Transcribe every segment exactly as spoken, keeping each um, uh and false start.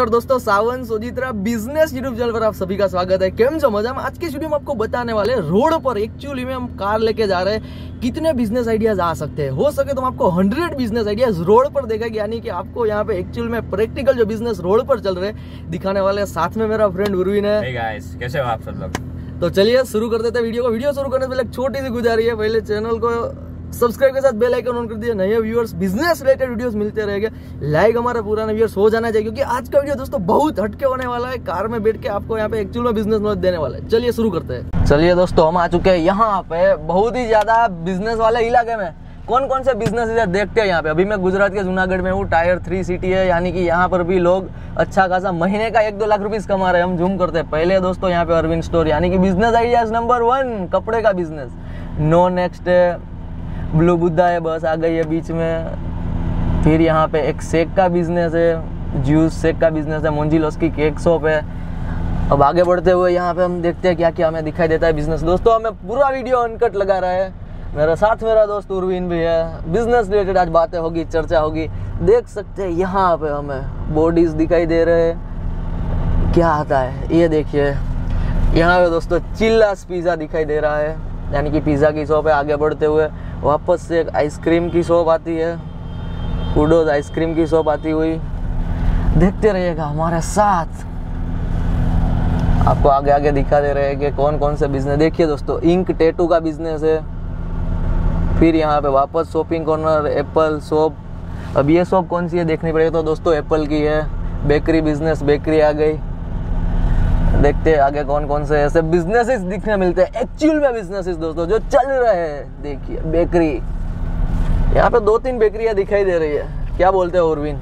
और दोस्तों सावन Sojitra business YouTube channel पर आप सभी का स्वागत है। केम जो मजा में आज के वीडियो में आपको बताने वाले रोड पर एक्चुअली में हम कार लेके जा रहे हैं कितने बिजनेस आइडियाज आ सकते हैं। हो सके तो हम आपको हंड्रेड बिजनेस आइडियाज रोड पर देखेंगे, यानी कि आपको यहाँ पे एक्चुअल में प्रैक्टिकल जो बिजनेस रोड पर चल रहे हैं दिखाने वाले हैं। साथ में मेरा फ्रेंड उर्विन है। Hey guys, कैसे हो आप सब लोग? तो चलिए शुरू कर देते हैं वीडियो को। वीडियो शुरू करने से पहले छोटी सी गुजारी है, पहले चैनल को सब्सक्राइब के साथ बेल आइकन ऑन कर दिया। नए व्यूअर्स बिजनेस रिलेटेड वीडियोस मिलते रहेंगे, लाइक हमारा पुराना व्यूअर्स हो जाना चाहिए, क्योंकि आज का वीडियो दोस्तों बहुत हटके होने वाला है। कार में बैठ के आपको यहाँ पे एक्चुअल में बिजनेस नॉलेज देने वाला है। चलिए शुरू करते हैं। चलिए दोस्तों हम आ चुके हैं यहाँ पे बहुत ही ज्यादा बिजनेस वाले इलाके में। कौन कौन से बिजनेस देखते हैं यहाँ पे। अभी मैं गुजरात के जूनागढ़ में हूँ, टायर थ्री सिटी है, यानी कि यहाँ पर भी लोग अच्छा खासा महीने का एक दो लाख रुपीस कमा रहे हैं। हम जूम करते हैं पहले दोस्तों यहाँ पे अरविंद स्टोर, यानी कि बिजनेस आइडियाज नंबर वन कपड़े का बिजनेस। नो नेक्स्ट है, ब्लू बुद्धा है, बस आ गई है बीच में। फिर यहाँ पे एक शेक का बिजनेस है, जूस शेक का बिजनेस है, मोंजीलोस की केक शॉप है। अब आगे बढ़ते हुए यहाँ पे हम देखते हैं क्या क्या हमें दिखाई देता है बिजनेस। दोस्तों हमें पूरा वीडियो अनकट लगा रहा है, मेरा साथ मेरा दोस्त उर्विन भी है। बिजनेस रिलेटेड आज बातें होगी, चर्चा होगी। देख सकते हैं यहाँ पे हमें बॉडीज दिखाई दे रहे हैं। क्या आता है ये देखिए, यहाँ पे दोस्तों चिल्लास पिज़्ज़ा दिखाई दे रहा है, यानी कि पिज़्ज़ा की शॉप है। आगे बढ़ते हुए वापस से एक आइसक्रीम की शॉप आती है, कूडोज आइसक्रीम की शॉप आती हुई। देखते रहिएगा हमारे साथ, आपको आगे आगे दिखा दे रहे हैं कि कौन कौन से बिजनेस। देखिए दोस्तों इंक टैटू का बिजनेस है। फिर यहाँ पे वापस शॉपिंग कॉर्नर एप्पल शॉप। अब ये शॉप कौन सी है देखनी पड़ेगी, तो दोस्तों एप्पल की है। बेकरी बिजनेस, बेकरी आ गई। देखते हैं आगे कौन कौन से ऐसे बिजनेसेस दिखने मिलते हैं एक्चुअल में, बिजनेसेस दोस्तों जो चल रहे हैं। देखिए बेकरी, यहाँ पे दो तीन बेकरियाँ दिखाई दे रही है। क्या बोलते हैं उर्विन?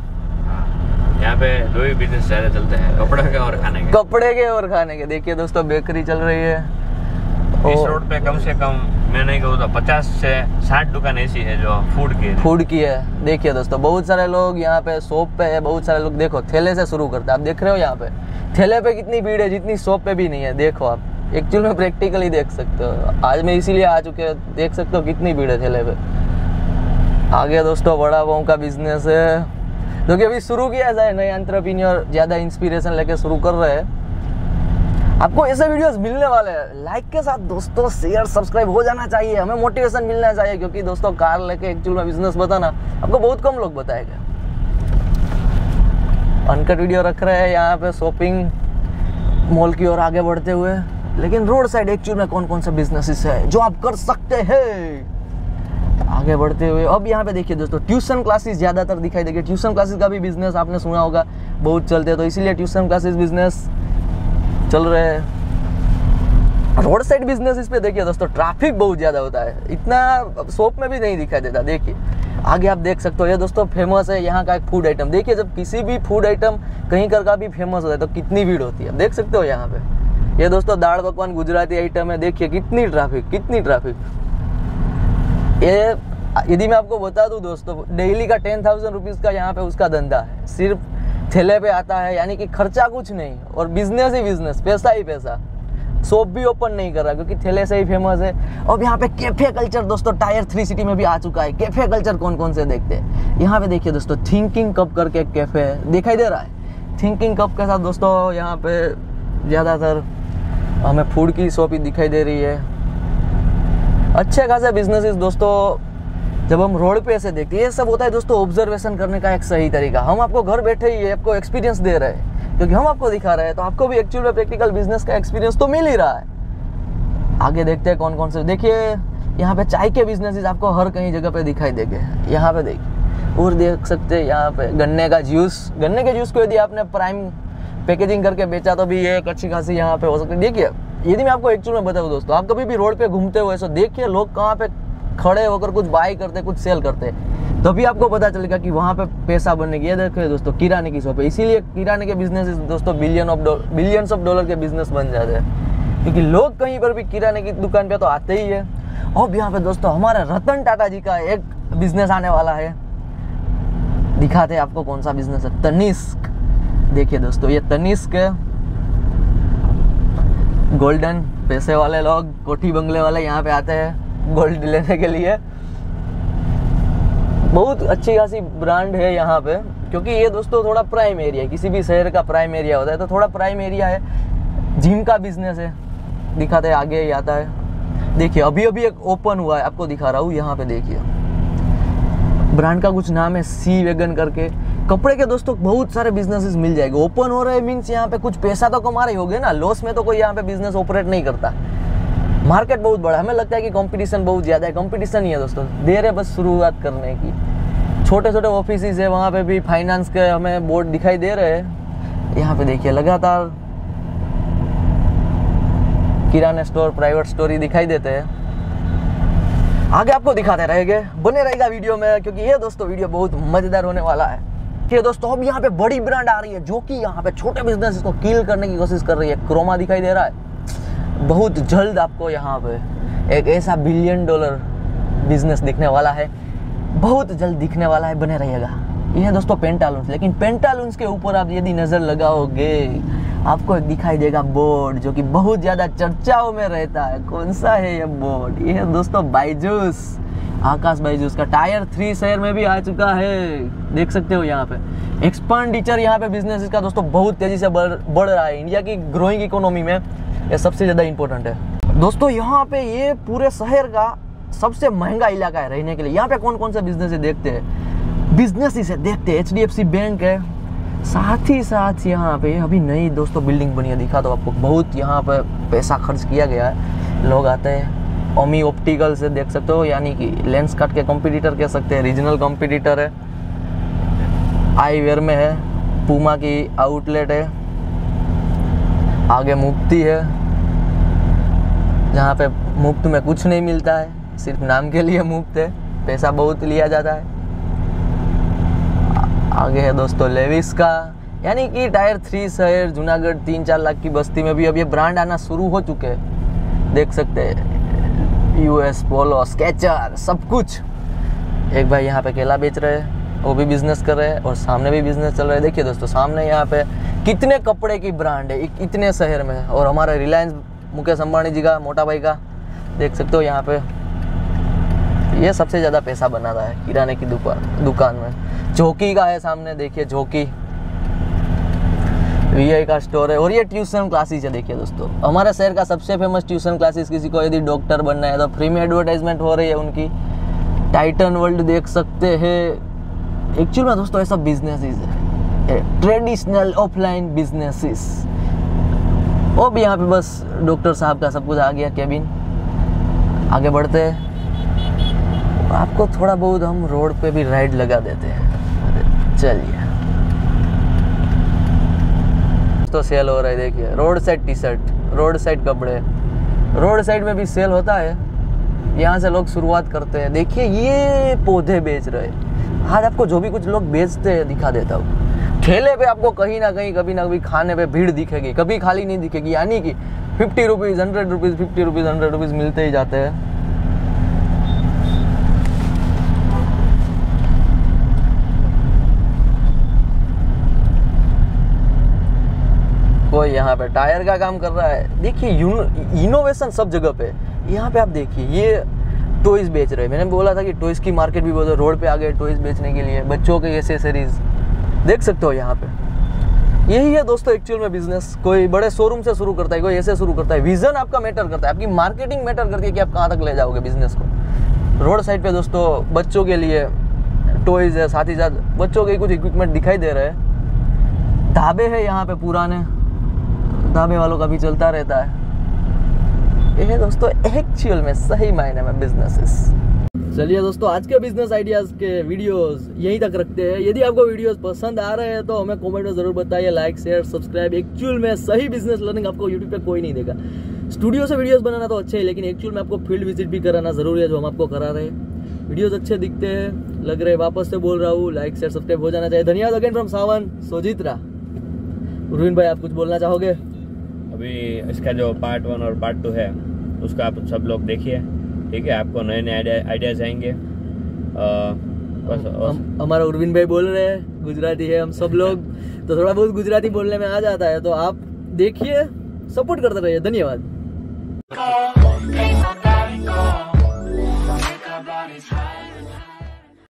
यहाँ पे दो ही बिजनेस ज़्यादा चलते हैं, कपड़े के और खाने के। कपड़े के और खाने के। देखिए दोस्तों बेकरी चल रही है। इस रोड पे कम से कम मैं नहीं कहूँ तो पचास से साठ दुकान ऐसी है जो फूड की फूड की है। देखिए दोस्तों बहुत सारे लोग यहाँ पे शॉप पे है, बहुत सारे लोग। देखो ठेले से शुरू करते हैं, आप देख रहे हो यहाँ पे ठेले पे कितनी भीड़ है, जितनी शॉप पे भी नहीं है। देखो आप एक्चुअल में प्रैक्टिकली देख सकते हो, आज में इसीलिए आ चुके हैं। देख सकते हो कितनी भीड़ है ठेले पे। आगे दोस्तों वड़ा पाव का बिजनेस है, जो कि अभी शुरू किया जाए। नए एंटरप्रेन्योर ज़्यादा इंस्पिरेशन लेके शुरू कर रहे हैं। आपको ऐसे वीडियोस मिलने वाले हैं। लाइक के साथ दोस्तों शेयर सब्सक्राइब हो जाना चाहिए, हमें मोटिवेशन मिलना चाहिए, क्योंकि दोस्तों कार लेके एक्चुअल में बिजनेस बताना आपको बहुत कम लोग बताएंगे। अनकट वीडियो रख रहे हैं यहाँ पे शॉपिंग मॉल की ओर आगे बढ़ते हुए। लेकिन रोड साइड एक्चुअल में कौन कौन से बिजनेसेस है जो आप कर सकते हैं आगे बढ़ते हुए। अब यहाँ पे देखिए दोस्तों ट्यूशन क्लासेस ज़्यादातर दिखाई देगी। ट्यूशन क्लासेस का भी बिजनेस आपने सुना होगा, बहुत चलते हैं, तो इसीलिए ट्यूशन क्लासेस बिजनेस चल रहे हैं। रोड साइड बिजनेस इस पे देखिए दोस्तों ट्रैफिक बहुत ज़्यादा होता है, इतना शॉप में भी नहीं दिखाई देता। देखिए आगे आप देख सकते हो, ये दोस्तों फेमस है यहाँ का एक फूड आइटम। देखिए जब किसी भी फूड आइटम कहीं कर का भी फेमस होता है तो कितनी भीड़ होती है, देख सकते हो यहाँ पे। ये दोस्तों दाल पकवान गुजराती आइटम है। देखिए कितनी ट्रैफिक, कितनी ट्रैफिक। ये यदि मैं आपको बता दूँ दोस्तों, डेली का टेन थाउजेंड रुपीज़ का यहाँ पे उसका धंधा है, सिर्फ ठेले पे आता है, यानी कि खर्चा कुछ नहीं और बिजनेस ही बिजनेस, पैसा ही पैसा। शॉप भी ओपन नहीं कर रहा क्योंकि ठेले से ही फेमस है। अब यहाँ पे कैफे कल्चर दोस्तों टायर थ्री सिटी में भी आ चुका है। कैफे कल्चर कौन कौन से देखते हैं यहाँ पे देखिए दोस्तों, थिंकिंग कप करके एक कैफे है, दिखाई दे रहा है। थिंकिंग कप के साथ दोस्तों यहाँ पे ज़्यादातर हमें फूड की शॉप ही दिखाई दे रही है। अच्छे खासे बिजनेसेस दोस्तों जब हम रोड पे ऐसे देखते हैं, ये सब होता है दोस्तों ऑब्जर्वेशन करने का एक सही तरीका। हम आपको घर बैठे ही आपको एक्सपीरियंस दे रहे हैं, क्योंकि हम आपको दिखा रहे हैं तो आपको भी एक्चुअल में प्रैक्टिकल बिजनेस का एक्सपीरियंस तो मिल ही रहा है। आगे देखते हैं कौन कौन से। देखिए यहाँ पे चाय के बिजनेसेस आपको हर कहीं जगह पे दिखाई देंगे। यहाँ पे देखिए और देख सकते हैं यहाँ पे गन्ने का जूस। गन्ने के जूस को यदि आपने प्राइम पैकेजिंग करके बेचा तो भी ये एक अच्छी खासी यहाँ पे हो सकती है। देखिए यदि मैं आपको एक्चुअल में बताऊँ दोस्तों, आप कभी भी रोड पे घूमते हुए सो देखिए लोग कहाँ पे खड़े होकर कुछ बाई करते, कुछ सेल करते, तभी आपको पता चलेगा कि वहाँ पे पैसा बनने की। ये देखिए दोस्तों किराने की शॉप है, इसीलिए किराने के बिजनेस दोस्तों billion of billions of dollar के बिजनेस बन जाते हैं, क्योंकि लोग कहीं पर भी किराने की दुकान पे तो आते ही है। अब यहाँ पे दोस्तों हमारे रतन टाटा जी का एक बिजनेस आने वाला है, दिखाते हैं आपको कौन सा बिजनेस है। तनिष्क, देखिए दोस्तों ये तनिष्क है, गोल्डन पैसे वाले लोग, कोठी बंगले वाले यहाँ पे आते हैं गोल्ड लेने के लिए। बहुत अच्छी खासी ब्रांड है यहाँ पे, क्योंकि ये दोस्तों थोड़ा प्राइम एरिया है, किसी भी शहर का प्राइम एरिया होता है तो थोड़ा प्राइम एरिया है, जिम का बिजनेस है, दिखाते हैं आगे ही आता है। देखिए अभी अभी एक ओपन हुआ है, आपको दिखा रहा हूँ, यहाँ पे देखिए ब्रांड का कुछ नाम है सी वेगन करके। कपड़े के दोस्तों बहुत सारे बिजनेसेस मिल जाएंगे, ओपन हो रहे मीन्स यहाँ पे कुछ पैसा तो कमा रहे होगे ना, लॉस में तो कोई यहाँ पे बिजनेस ऑपरेट नहीं करता। मार्केट बहुत बड़ा है, हमें लगता है कि कंपटीशन बहुत ज़्यादा है, कंपटीशन ही है दोस्तों, देर है बस शुरुआत करने की। छोटे छोटे ऑफिस है वहाँ पे भी फाइनेंस के हमें बोर्ड दिखाई दे रहे हैं। यहाँ पे देखिए लगातार किराना स्टोर, प्राइवेट स्टोर ही दिखाई देते हैं। आगे आपको दिखाते रहेंगे, बने रहेगा वीडियो में, क्योंकि ये दोस्तों वीडियो बहुत मजेदार होने वाला है। ये दोस्तों अब यहाँ पे बड़ी ब्रांड आ रही है जो कि यहाँ पे छोटे बिजनेस को किल करने की कोशिश कर रही है। क्रोमा दिखाई दे रहा है, बहुत जल्द आपको यहाँ पे एक ऐसा बिलियन डॉलर बिजनेस दिखने वाला है, बहुत जल्द दिखने वाला है, बने रहेगा। यह है दोस्तों पेंटालूंस, लेकिन पेंटालूंस के ऊपर आप यदि नज़र लगाओगे आपको एक दिखाई देगा बोर्ड जो कि बहुत ज़्यादा चर्चाओं में रहता है। कौन सा है ये बोर्ड? ये है दोस्तों बायजूस, आकाश बायजूस का टायर थ्री शहर में भी आ चुका है, देख सकते हो। यहाँ पे एक्सपेंडिचर यहाँ पे बिजनेस इसका दोस्तों बहुत तेज़ी से बढ़ बढ़ रहा है। इंडिया की ग्रोइंग इकोनॉमी में यह सबसे ज़्यादा इम्पोर्टेंट है दोस्तों। यहाँ पे ये पूरे शहर का सबसे महंगा इलाका है रहने के लिए। यहाँ पे कौन कौन से बिजनेस देखते हैं, बिजनेस इसे देखते हैं। H D F C bank है, साथ ही साथ यहाँ पे अभी नई दोस्तों बिल्डिंग बनी है, दिखा तो आपको, बहुत यहाँ पर पैसा खर्च किया गया है, लोग आते हैं। ओमी ऑप्टिकल से देख सकते हो, यानी कि लेंस काट के कंपटीटर कह सकते हैं, रीजनल कंपटीटर है, आईवेयर में है, पूमा की आउटलेट है, आगे मुफ्ती है जहाँ पे मुफ्त में कुछ नहीं मिलता है, सिर्फ नाम के लिए मुफ्त है, पैसा बहुत लिया जाता है। आगे है दोस्तों लेविस का, यानी कि टायर थ्री शहर जूनागढ़ तीन चार लाख की बस्ती में भी अब ये ब्रांड आना शुरू हो चुके हैं, देख सकते हैं। यूएस पोलो, स्केचर, सब कुछ। एक भाई यहाँ पे केला बेच रहे हैं, वो भी बिजनेस कर रहे हैं, और सामने भी बिजनेस चल रहा है। देखिए दोस्तों सामने यहाँ पे कितने कपड़े की ब्रांड है इतने शहर में, और हमारा रिलायंस मुकेश अम्बानी जी का, मोटा भाई का, देख सकते हो। यहाँ पे ये सबसे ज़्यादा पैसा बना रहा है किराने की दुकान दुकान में। झोंकी का है सामने, देखिए झोंकी वी आई का स्टोर है, और ये ट्यूशन क्लासेस है। देखिए दोस्तों हमारे शहर का सबसे फेमस ट्यूशन क्लासेस, किसी को यदि डॉक्टर बनना है तो फ्री में एडवर्टाइजमेंट हो रही है उनकी। टाइटन वर्ल्ड देख सकते हैं। एक्चुअल में दोस्तों ये सब बिजनेसेस है, ट्रेडिशनल ऑफलाइन बिजनेसेस। वो भी यहाँ पे बस डॉक्टर साहब का सब कुछ आ गया कैबिन। आगे बढ़ते हैं, आपको थोड़ा बहुत हम रोड पे भी राइड लगा देते हैं। चलिए तो सेल हो रहा है, देखिए road side T shirt, road side कपड़े, रोड साइड में भी सेल होता है, यहाँ से लोग शुरुआत करते हैं। देखिए ये पौधे बेच रहे हैं। आज आपको जो भी कुछ लोग बेचते हैं दिखा देता हूँ। ठेले पे आपको कहीं ना कहीं कभी ना कभी खाने पे भीड़ दिखेगी, कभी खाली नहीं दिखेगी, यानी कि fifty rupees hundred rupees fifty rupees hundred rupees मिलते ही जाते हैं। कोई यहाँ पे टायर का काम कर रहा है। देखिए इनोवेशन सब जगह पे। यहाँ पे आप देखिए ये टॉयज बेच रहे हैं। मैंने बोला था कि टॉयज की मार्केट भी बहुत है, रोड पे आ गए टॉयज बेचने के लिए, बच्चों के एसेसरीज देख सकते हो। यहाँ पे यही है दोस्तों एक्चुअल में बिजनेस। कोई बड़े शोरूम से शुरू करता है, कोई ऐसे शुरू करता है। विजन आपका मैटर करता है, आपकी मार्केटिंग मैटर करती है कि आप कहाँ तक ले जाओगे बिजनेस को। रोड साइड पर दोस्तों बच्चों के लिए टॉयज है, साथ ही साथ बच्चों के कुछ इक्विपमेंट दिखाई दे रहे हैं। ढाबे है यहाँ पे, पुराने ढाबे वालों का भी चलता रहता है। यह है दोस्तों एक्चुअल में सही मायने में बिजनेसेस। चलिए दोस्तों आज के बिजनेस आइडियाज के वीडियोस यहीं तक रखते हैं। यदि आपको वीडियोस पसंद आ रहे हैं तो हमें कमेंट में जरूर बताइए। Like share subscribe. एक्चुअल में सही बिजनेस लर्निंग आपको यूट्यूब पे कोई नहीं देगा। स्टूडियो से वीडियोस बनाना तो अच्छे है, लेकिन एक्चुअल में आपको फील्ड विजिट भी कराना जरूरी है, जो हम आपको करा रहे हैं। वीडियोस अच्छे दिखते हैं लग रहे, वापस से बोल रहा हूँ, लाइक शेयर सब्सक्राइब हो जाना चाहिए। धन्यवाद अगेन फ्रॉम सावन सोजित्रा। उर्विन भाई आप कुछ बोलना चाहोगे? अभी इसका जो पार्ट वन और पार्ट टू है उसका आप सब लोग देखिए, ठीक है? आपको नए नए आइडिया आइडियाज आएंगे। हमारा उर्विन भाई बोल रहे हैं, गुजराती है हम सब लोग तो थोड़ा बहुत गुजराती बोलने में आ जाता है, तो आप देखिए, सपोर्ट करते रहिए। धन्यवाद।